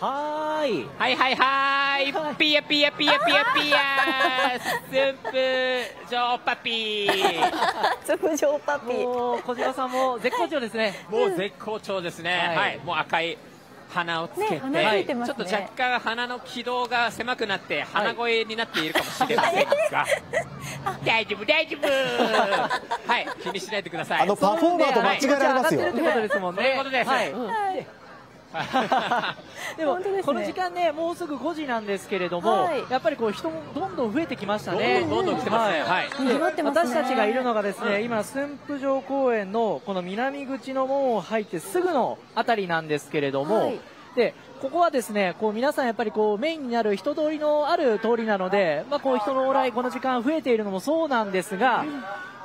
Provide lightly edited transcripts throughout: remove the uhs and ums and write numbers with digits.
はーいはいはいはい、ピヤピヤピヤピヤピヤスープ上パピースープ上パピー、もう小島さんも絶好調ですね。もう絶好調ですね、はい、もう赤い鼻をつけて、ちょっと若干鼻の軌道が狭くなって鼻声になっているかもしれませんが、大丈夫大丈夫、はい気にしないでください。あのパフォーマーと間違えられますよ。ということですもんね。ということです。でもこの時間ね、もうすぐ5時なんですけれども、やっぱりこう人もどんどん増えてきましたね。どんどん来てますね。私たちがいるのがですね、今駿府城公園のこの南口の門を入ってすぐのあたりなんですけれども、でここはですね、こう皆さんやっぱりこうメインになる人通りのある通りなので、まあこう人の往来この時間増えているのもそうなんですが、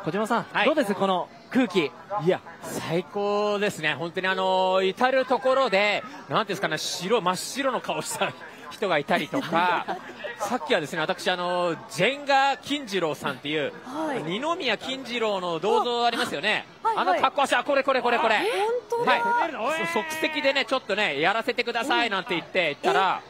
小島さん、どうですこの空気。いや最高ですね、本当に至る所でなんていうんですかね、真っ白の顔した人がいたりとかさっきはですね、私ジェンガ金次郎さんっていう、はい、二宮金次郎の銅像ありますよね。あの格好した、これこれこれこれ、はい、即席でねちょっとねやらせてくださいなんて言ったら、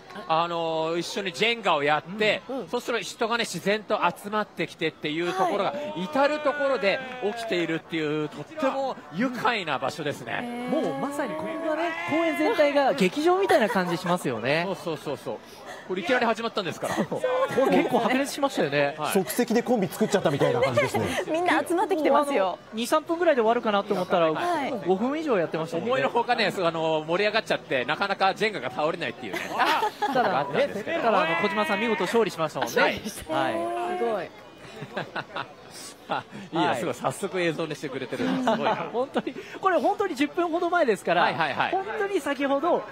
一緒にジェンガをやって、そうすると人がね自然と集まってきてっていうところが、至るところで起きているっていう、とっても愉快な場所ですね。もうまさにここがね、公園全体が劇場みたいな感じしますよね。そうそうそうそう、これいきなり始まったんですから、これ結構白熱しましたよね。即席でコンビ作っちゃったみたいな感じですね。みんな集まってきてますよ。2、3分ぐらいで終わるかなと思ったら、5分以上やってましたね。思いのほかね、盛り上がっちゃって、なかなかジェンガが倒れないっていうね。ただ小島さん見事勝利しましたもんね。すごい。いやすごい、早速映像にしてくれてる。すごいな。本当にこれ本当に10分ほど前ですから、本当に先ほど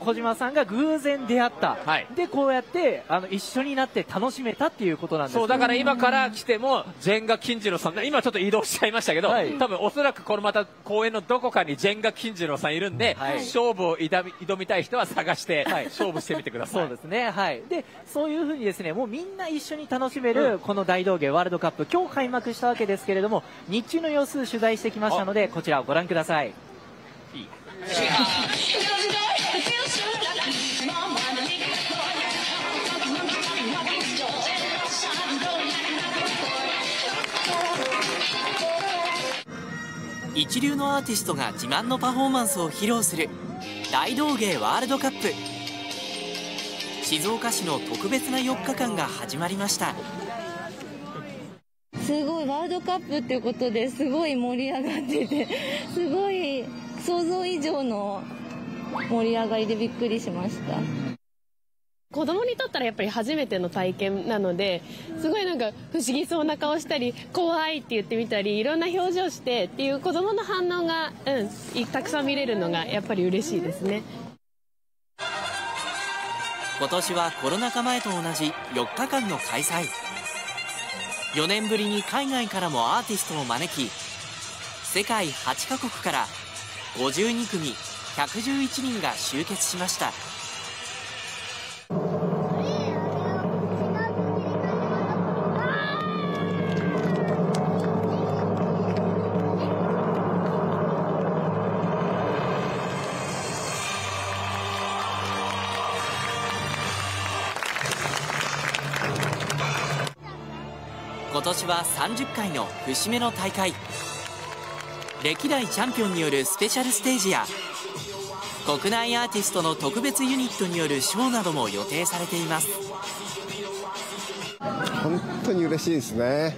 小島さんが偶然出会った。でこうやって一緒になって楽しめたっていうことなんです。そうだから今から来てもジェンガ金次郎さん、今ちょっと移動しちゃいましたけど、多分おそらくこれまた公園のどこかにジェンガ金次郎さんいるんで、勝負を挑みたい人は探して勝負してみてください。そうですね。はい。でそういうふうにですね、もうみんな一緒に楽しめるこの大道芸ワールドカップ、今日開幕したわけですけれども、日中の様子取材してきましたのでこちらをご覧ください。一流のアーティストが自慢のパフォーマンスを披露する大道芸ワールドカップ、静岡市の特別な4日間が始まりました。すごいワールドカップっていうことですごい盛り上がってて、すごい想像以上の盛り上がりでびっくりしました。子供にとったらやっぱり初めての体験なので、すごいなんか不思議そうな顔したり怖いって言ってみたりいろんな表情してっていう子供の反応が、たくさん見れるのがやっぱり嬉しいですね。今年はコロナ禍前と同じ4日間の開催、4年ぶりに海外からもアーティストを招き、世界8カ国から52組111人が集結しました。今年は30回の節目の大会、歴代チャンピオンによるスペシャルステージや国内アーティストの特別ユニットによるショーなども予定されています。本当に嬉しいですね。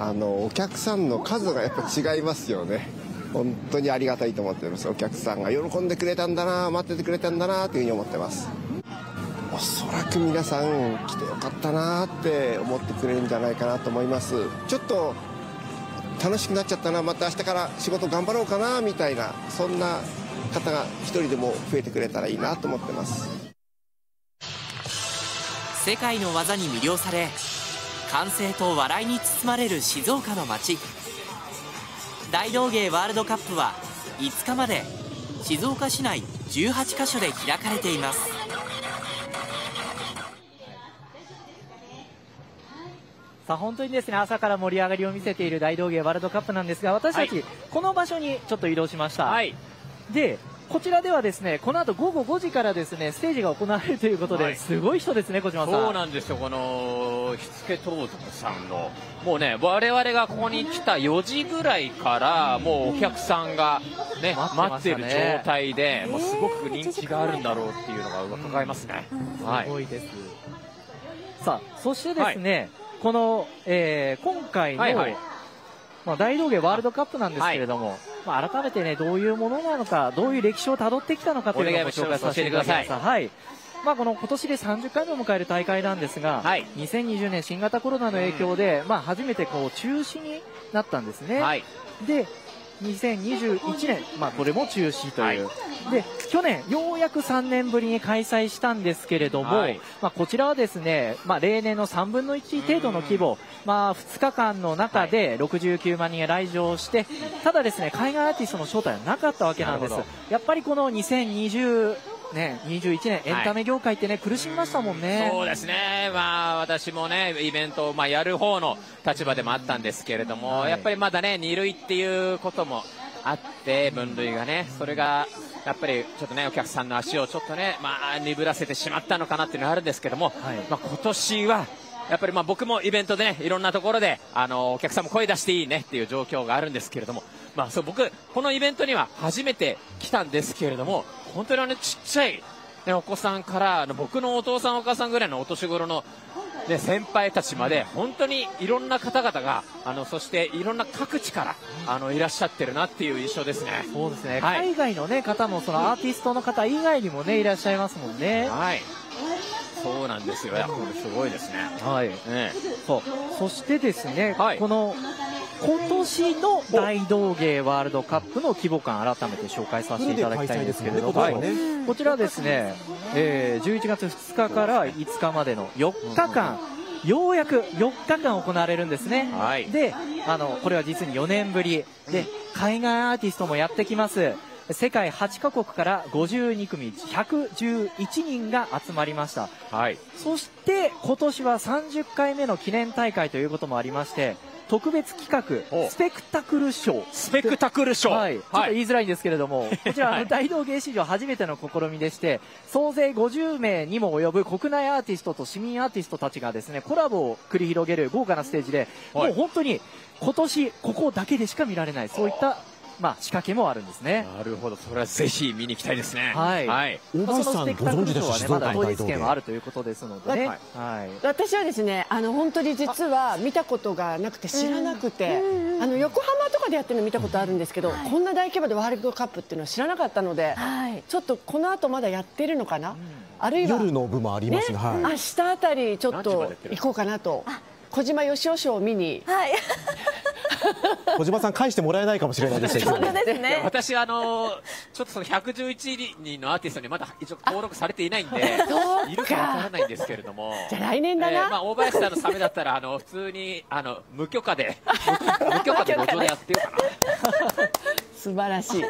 お客さんの数がやっぱ違いますよね。本当にありがたいと思ってます。お客さんが喜んでくれたんだな、待っててくれたんだなというふうに思ってます。おそらく皆さん来てよかったなって思ってくれるんじゃないかなと思います。ちょっと楽しくなっちゃったな、また明日から仕事頑張ろうかなみたいな、そんな方が一人でも増えてくれたらいいなと思ってます。世界の技に魅了され歓声と笑いに包まれる静岡の街、大道芸ワールドカップは5日まで静岡市内18カ所で開かれています。さあ本当にですね、朝から盛り上がりを見せている大道芸ワールドカップなんですが、私たちこの場所にちょっと移動しました。でこちらではですね、この後午後5時からですねステージが行われるということで、はい、すごい人ですね、小島さん。そうなんですよ、この火付盗賊さんのもうね、我々がここに来た4時ぐらいからもうお客さんが、ね、待ってる状態で、もうすごく人気があるんだろうっていうのが伺えますね。すごいです。さあ、そしてですね、はい、この、今回の、はいはい、まあ、大道芸ワールドカップなんですけれども、はい、まあ、改めてね、どういうものなのか、どういう歴史をたどってきたのかというのをご紹介させてください。はい。まあ、この今年で30回目を迎える大会なんですが、はい、2020年新型コロナの影響で、まあ、初めてこう中止になったんですね。はい、で、2021年、まあ、これも中止という、はい、で去年、ようやく3年ぶりに開催したんですけれども、はい、まあ、こちらはですね、まあ、例年の3分の1程度の規模、まあ、2日間の中で69万人が来場して、はい、ただですね、海外アーティストの招待はなかったわけなんです。やっぱりこの2020ね、21年エンタメ業界ってね、はい、苦しみましたもんね。そうですね、まあ、私もねイベントを、まあ、やる方の立場でもあったんですけれども、はい、やっぱりまだね2類っていうこともあって分類がね、それがやっぱりちょっとねお客さんの足をちょっとね、まあ、鈍らせてしまったのかなっていうのがあるんですけども、はい、まあ、今年はやっぱりまあ僕もイベントでねいろんなところでお客さんも声出していいねっていう状況があるんですけれども、まあ、そう僕このイベントには初めて来たんですけれども、本当にちっちゃい、ね、お子さんから僕のお父さんお母さんぐらいのお年頃の、ね、先輩たちまで本当にいろんな方々がそしていろんな各地からいらっしゃってるなっていう印象ですね。そうですね、はい、海外の、ね、方もそのアーティストの方以外にも、ね、いらっしゃいますもんね。はい、そうなんですよ、すごいですね。はい、そしてですね、はい、この今年の大道芸ワールドカップの規模感、改めて紹介させていただきたいんですけれども、はい、こちらはですね、11月2日から5日までの4日間、ようやく4日間行われるんですね。はい、で、これは実に4年ぶりで、海外アーティストもやってきます。世界8カ国から52組111人が集まりました。はい、そして今年は30回目の記念大会ということもありまして、特別企画スペクタクルショー、スペクタクルショー、はい、ちょっと言いづらいんですけれども、はい、こちら大道芸史上初めての試みでして総勢50名にも及ぶ国内アーティストと市民アーティストたちがですねコラボを繰り広げる豪華なステージで、はい、もう本当に今年ここだけでしか見られない、そういったまあ仕掛けもあるんですね。なるほど、それはぜひ見に行きたいですね。はい、はい、大橋さんご存知ですか？まだ当日券はあるということですのでね。はい、はい、私はですね、本当に実は見たことがなくて知らなくて、横浜とかでやってるの見たことあるんですけど、はい、こんな大規模でワールドカップっていうのは知らなかったので、はい、ちょっとこの後まだやってるのかな、うん、あるいは夜の部もありますね、はい、明日あたりちょっと行こうかなと。小島よしおショーを見に、はい、小島さん返してもらえないかもしれないですけど、私ちょっとその111人のアーティストにまだ一応登録されていないんでいるかわからないんですけれども、じゃあ来年だな。まあ大林さんのサメだったら普通に無許可で路上でやってるかな。素晴らしい。